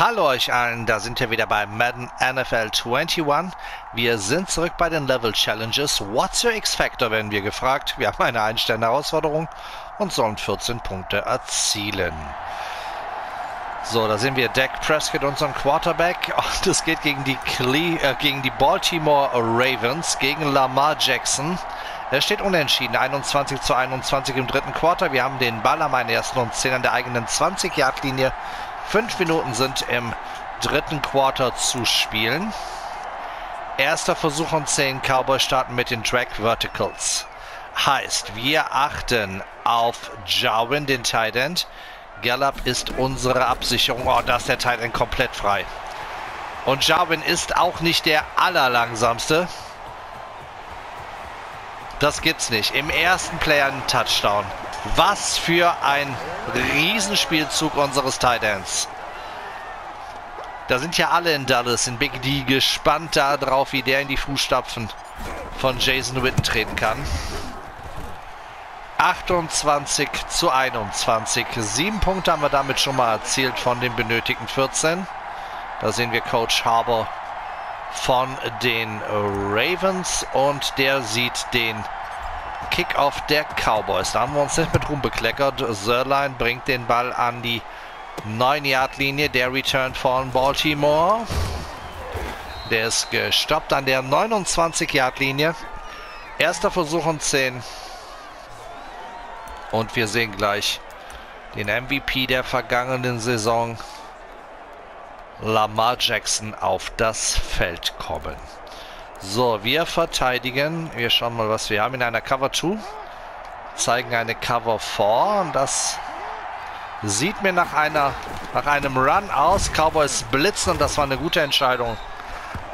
Hallo euch allen, da sind wir wieder bei Madden NFL 21. Wir sind zurück bei den Level Challenges. What's your X-Factor, werden wir gefragt. Wir haben eine einstellende Herausforderung und sollen 14 Punkte erzielen. So, da sehen wir Dak Prescott, unseren Quarterback. Und es geht gegen die Baltimore Ravens, gegen Lamar Jackson. Er steht unentschieden, 21:21 im dritten Quarter. Wir haben den Ball am ersten und 10 an der eigenen 20-Yard-Linie. 5 Minuten sind im dritten Quarter zu spielen. Erster Versuch und 10. Cowboys starten mit den Track Verticals. Heißt, wir achten auf Jarwin, den Tight End. Gallup ist unsere Absicherung. Oh, da ist der Tight End komplett frei. Und Jarwin ist auch nicht der allerlangsamste. Das gibt's nicht. Im ersten Play einen Touchdown. Was für ein Riesenspielzug unseres Tight Ends. Da sind ja alle in Dallas, in Big D, gespannt darauf, wie der in die Fußstapfen von Jason Witten treten kann. 28:21. 7 Punkte haben wir damit schon mal erzielt von den benötigten 14. Da sehen wir Coach Harbour von den Ravens und der sieht den Kickoff der Cowboys. Da haben wir uns nicht mit Ruhm bekleckert. Sirlein bringt den Ball an die 9-Yard-Linie. Der Return von Baltimore. Der ist gestoppt an der 29-Yard-Linie. Erster Versuch und 10. Und wir sehen gleich den MVP der vergangenen Saison, Lamar Jackson, auf das Feld kommen. So, wir verteidigen. Wir schauen mal, was wir haben in einer Cover 2. Zeigen eine Cover 4. Und das sieht mir nach einem Run aus. Cowboys blitzen und das war eine gute Entscheidung.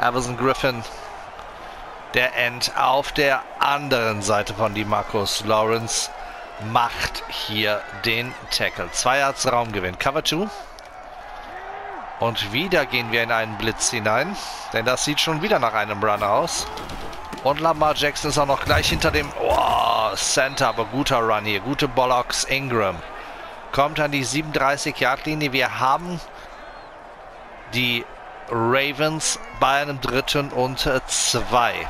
Everson Griffin, der End auf der anderen Seite von DeMarcus Lawrence, macht hier den Tackle. 2 Yards Raumgewinn. Cover 2. Und wieder gehen wir in einen Blitz hinein, denn das sieht schon wieder nach einem Run aus. Und Lamar Jackson ist auch noch gleich hinter dem Center, aber guter Run hier, gute Bollocks. Ingram kommt an die 37-Yard-Linie. Wir haben die Ravens bei einem 3. und 2.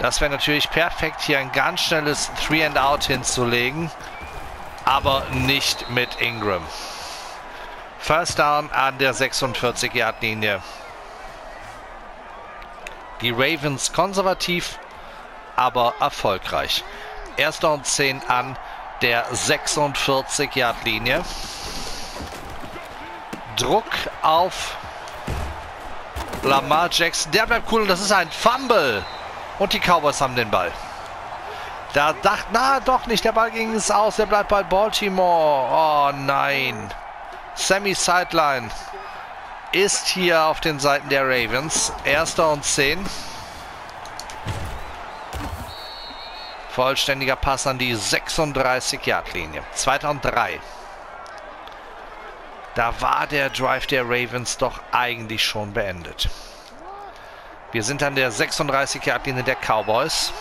Das wäre natürlich perfekt, hier ein ganz schnelles 3-and-out hinzulegen, aber nicht mit Ingram. First Down an der 46-Yard-Linie. Die Ravens konservativ, aber erfolgreich. 1. und 10 an der 46-Yard-Linie. Druck auf Lamar Jackson. Der bleibt cool und das ist ein Fumble. Und die Cowboys haben den Ball. Da dachte, na doch nicht, der Ball ging es aus. Der bleibt bei Baltimore. Oh nein. Sammy Sideline ist hier auf den Seiten der Ravens. 1. und 10. Vollständiger Pass an die 36-Yard-Linie. 2. und 3. Da war der Drive der Ravens doch eigentlich schon beendet. Wir sind an der 36-Yard-Linie der Cowboys.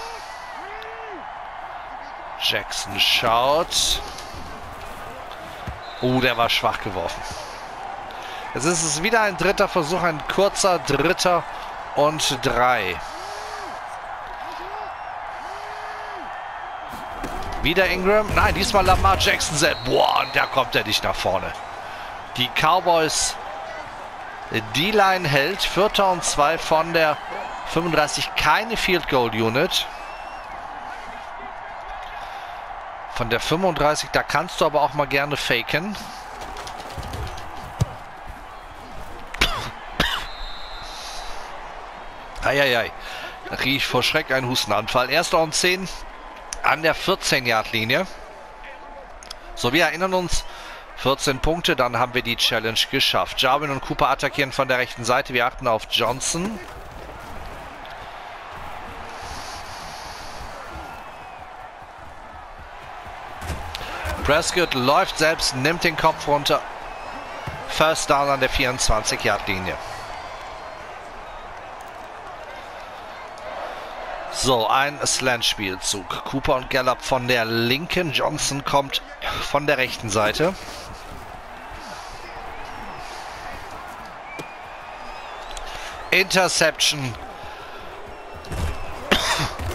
Jackson schaut. Der war schwach geworfen. Es ist wieder ein dritter Versuch, ein kurzer 3. und 3. Wieder Ingram. Nein, diesmal Lamar Jackson selbst. Und da kommt er nicht nach vorne. Die Cowboys, die Line hält. 4. und 2 von der 35. Keine Field Goal Unit. Von der 35, da kannst du aber auch mal gerne faken. Eieiei. Da kriege ich vor Schreck einen Hustenanfall. 1. und 10 an der 14-Yard-Linie. So, wir erinnern uns, 14 Punkte, dann haben wir die Challenge geschafft. Jarwin und Cooper attackieren von der rechten Seite. Wir achten auf Johnson. Prescott läuft selbst, nimmt den Kopf runter. First Down an der 24-Yard-Linie. So, ein Slant-Spielzug. Cooper und Gallup von der linken. Johnson kommt von der rechten Seite. Interception.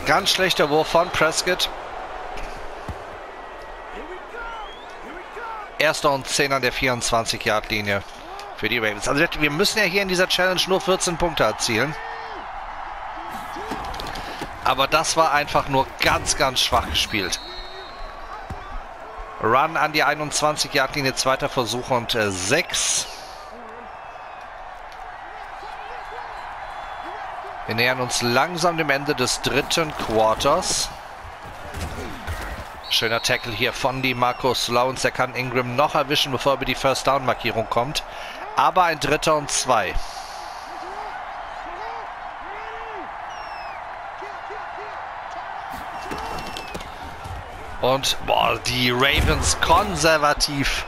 Ganz schlechter Wurf von Prescott. 1. und 10 an der 24-Yard-Linie für die Ravens. Also wir müssen ja hier in dieser Challenge nur 14 Punkte erzielen. Aber das war einfach nur ganz, ganz schwach gespielt. Run an die 21-Yard-Linie, zweiter Versuch und 6. Wir nähern uns langsam dem Ende des dritten Quarters. Schöner Tackle hier von DeMarcus Lawrence. Der kann Ingram noch erwischen, bevor er über die First-Down-Markierung kommt. Aber ein 3. und 2. Und boah, die Ravens konservativ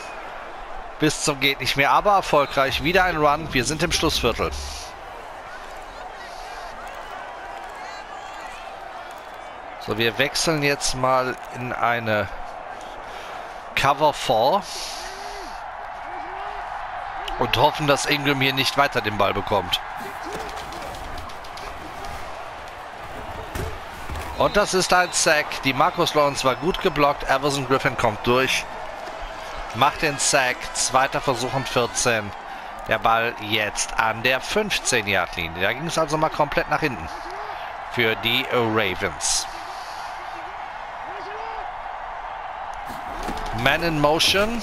bis zum geht nicht mehr, aber erfolgreich. Wieder ein Run. Wir sind im Schlussviertel. So, wir wechseln jetzt mal in eine Cover 4 und hoffen, dass Ingram hier nicht weiter den Ball bekommt. Und das ist ein Sack. DeMarcus Lawrence war gut geblockt. Everson Griffin kommt durch, macht den Sack. Zweiter Versuch und 14. Der Ball jetzt an der 15-Yard-Linie. Da ging es also mal komplett nach hinten für die Ravens. Man in Motion.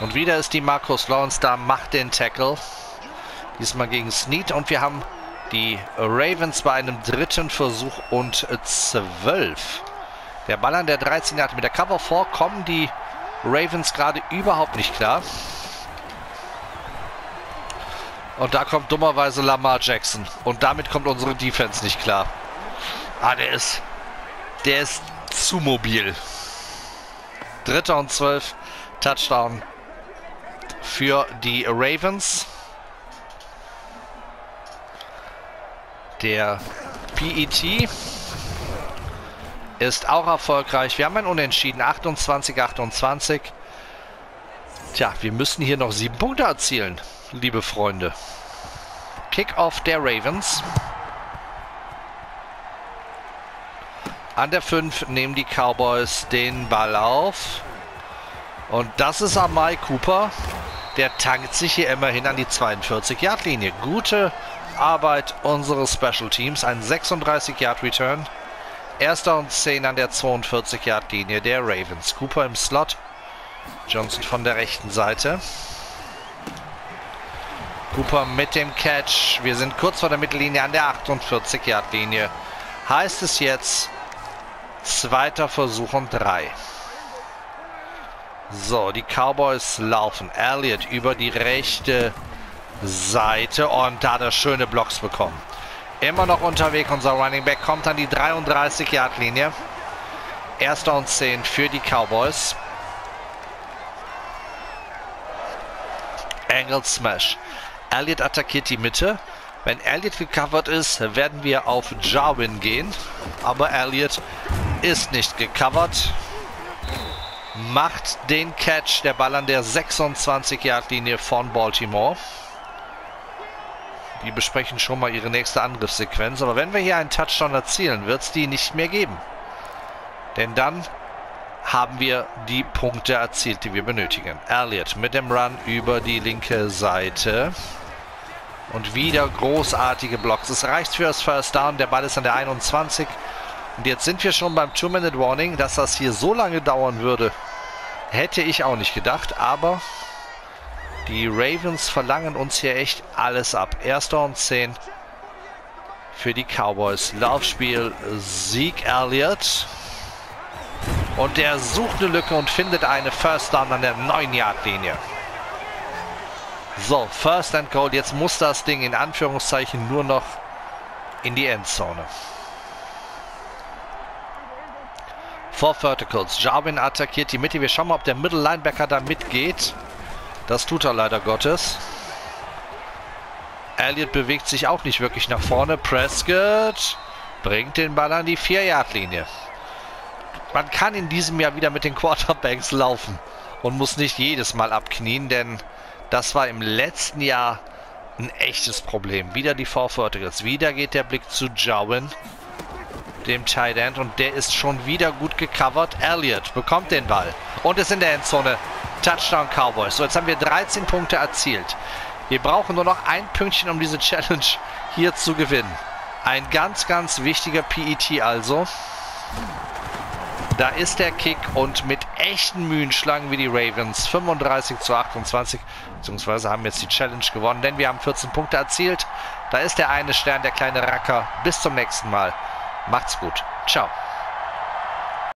Und wieder ist DeMarcus Lawrence da, macht den Tackle. Diesmal gegen Snead. Und wir haben die Ravens bei einem 3. Versuch und 12. Der Ball an der 13 Yard. Mit der Cover 4 kommen die Ravens gerade überhaupt nicht klar. Und da kommt dummerweise Lamar Jackson. Und damit kommt unsere Defense nicht klar. Ah, der ist zu mobil. 3. und 12, Touchdown für die Ravens. Der PET ist auch erfolgreich. Wir haben ein Unentschieden, 28-28. Tja, wir müssen hier noch 7 Punkte erzielen, liebe Freunde. Kickoff der Ravens. An der 5 nehmen die Cowboys den Ball auf. Und das ist Amai Cooper. Der tankt sich hier immerhin an die 42-Yard-Linie. Gute Arbeit unseres Special Teams. Ein 36-Yard-Return. 1. und 10 an der 42-Yard-Linie der Ravens. Cooper im Slot. Johnson von der rechten Seite. Cooper mit dem Catch. Wir sind kurz vor der Mittellinie an der 48-Yard-Linie. Heißt es jetzt... Zweiter Versuch und 3. So, die Cowboys laufen. Elliott über die rechte Seite und da hat er schöne Blocks bekommen. Immer noch unterwegs. Unser Running Back kommt an die 33-Yard-Linie. 1. und 10 für die Cowboys. Angle Smash. Elliott attackiert die Mitte. Wenn Elliott gecovert ist, werden wir auf Jarwin gehen. Aber Elliott ist nicht gecovert. Macht den Catch. Der Ball an der 26-Yard-Linie von Baltimore. Die besprechen schon mal ihre nächste Angriffssequenz. Aber wenn wir hier einen Touchdown erzielen, wird es die nicht mehr geben. Denn dann haben wir die Punkte erzielt, die wir benötigen. Elliott mit dem Run über die linke Seite. Und wieder großartige Blocks. Es reicht für das First Down. Der Ball ist an der 21. Und jetzt sind wir schon beim 2-Minute-Warning. Dass das hier so lange dauern würde, hätte ich auch nicht gedacht. Aber die Ravens verlangen uns hier echt alles ab. 1. und 10 für die Cowboys. Laufspiel Zeke Elliott. Und der sucht eine Lücke und findet eine First Down an der 9-Yard-Linie. So, First and Goal. Jetzt muss das Ding in Anführungszeichen nur noch in die Endzone. 4 Verticals. Jarwin attackiert die Mitte. Wir schauen mal, ob der Middle Linebacker da mitgeht. Das tut er leider Gottes. Elliott bewegt sich auch nicht wirklich nach vorne. Prescott bringt den Ball an die 4-Yard-Linie. Man kann in diesem Jahr wieder mit den Quarterbacks laufen und muss nicht jedes Mal abknien, denn das war im letzten Jahr ein echtes Problem. Wieder die V-Verticals. Wieder geht der Blick zu Jarwin, dem Tight End. Und der ist schon wieder gut gecovert. Elliott bekommt den Ball und ist in der Endzone. Touchdown Cowboys. So, jetzt haben wir 13 Punkte erzielt. Wir brauchen nur noch ein Pünktchen, um diese Challenge hier zu gewinnen. Ein ganz, ganz wichtiger PET also. Da ist der Kick und mit echten Mühen schlagen wir die Ravens 35-28, beziehungsweise haben jetzt die Challenge gewonnen, denn wir haben 14 Punkte erzielt. Da ist der eine Stern, der kleine Racker. Bis zum nächsten Mal. Macht's gut. Ciao.